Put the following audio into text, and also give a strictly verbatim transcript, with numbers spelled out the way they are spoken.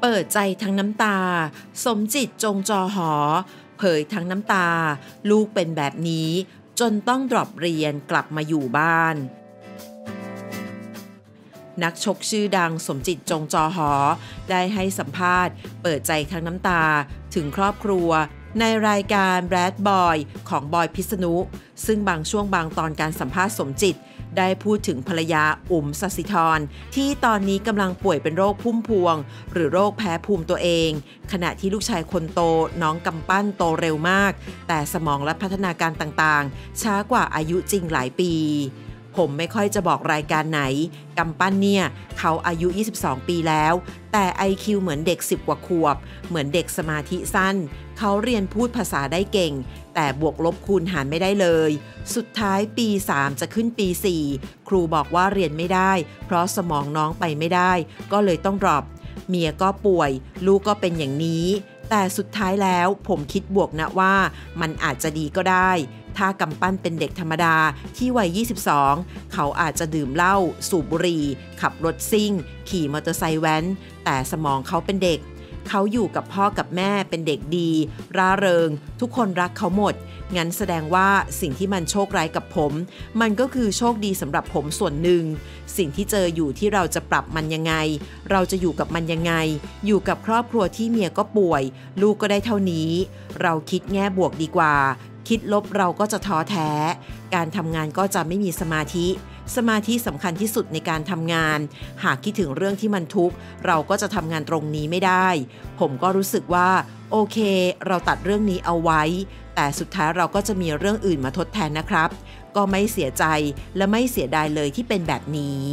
เปิดใจทั้งน้ำตาสมจิตจงจอหอเผยทั้งน้ำตาลูกเป็นแบบนี้จนต้องดรอปเรียนกลับมาอยู่บ้านนักชกชื่อดังสมจิตจงจอหอได้ให้สัมภาษณ์เปิดใจทั้งน้ำตาถึงครอบครัวในรายการ Bradboy ของบอยพิษณุซึ่งบางช่วงบางตอนการสัมภาษณ์สมจิตได้พูดถึงภรรยาอุ๋มศศิธรที่ตอนนี้กำลังป่วยเป็นโรคพุ่มพวงหรือโรคแพ้ภูมิตัวเองขณะที่ลูกชายคนโตน้องกำปั้นโตเร็วมากแต่สมองและพัฒนาการต่างๆช้ากว่าอายุจริงหลายปีผมไม่ค่อยจะบอกรายการไหนกำปั้นเนี่ยเขาอายุยี่สิบสองปีแล้วแต่ ไอ คิว เหมือนเด็กสิบกว่าขวบเหมือนเด็กสมาธิสั้นเขาเรียนพูดภาษาได้เก่งแต่บวกลบคูณหารไม่ได้เลยสุดท้ายปีสามจะขึ้นปีสี่ครูบอกว่าเรียนไม่ได้เพราะสมองน้องไปไม่ได้ก็เลยต้องดรอปเมียก็ป่วยลูกก็เป็นอย่างนี้แต่สุดท้ายแล้วผมคิดบวกนะว่ามันอาจจะดีก็ได้ถ้ากำปั้นเป็นเด็กธรรมดาที่วัยยี่สิบสองเขาอาจจะดื่มเหล้าสูบบุหรี่ขับรถซิ่งขี่มอเตอร์ไซค์แว้นแต่สมองเขาเป็นเด็กเขาอยู่กับพ่อกับแม่เป็นเด็กดีร่าเริงทุกคนรักเขาหมดงั้นแสดงว่าสิ่งที่มันโชคร้ายกับผมมันก็คือโชคดีสำหรับผมส่วนหนึ่งสิ่งที่เจออยู่ที่เราจะปรับมันยังไงเราจะอยู่กับมันยังไงอยู่กับครอบครัวที่เมียก็ป่วยลูกก็ได้เท่านี้เราคิดแง่บวกดีกว่าคิดลบเราก็จะท้อแท้การทำงานก็จะไม่มีสมาธิสมาธิสำคัญที่สุดในการทำงานหากคิดถึงเรื่องที่มันทุกข์เราก็จะทำงานตรงนี้ไม่ได้ผมก็รู้สึกว่าโอเคเราตัดเรื่องนี้เอาไว้แต่สุดท้ายเราก็จะมีเรื่องอื่นมาทดแทนนะครับก็ไม่เสียใจและไม่เสียดายเลยที่เป็นแบบนี้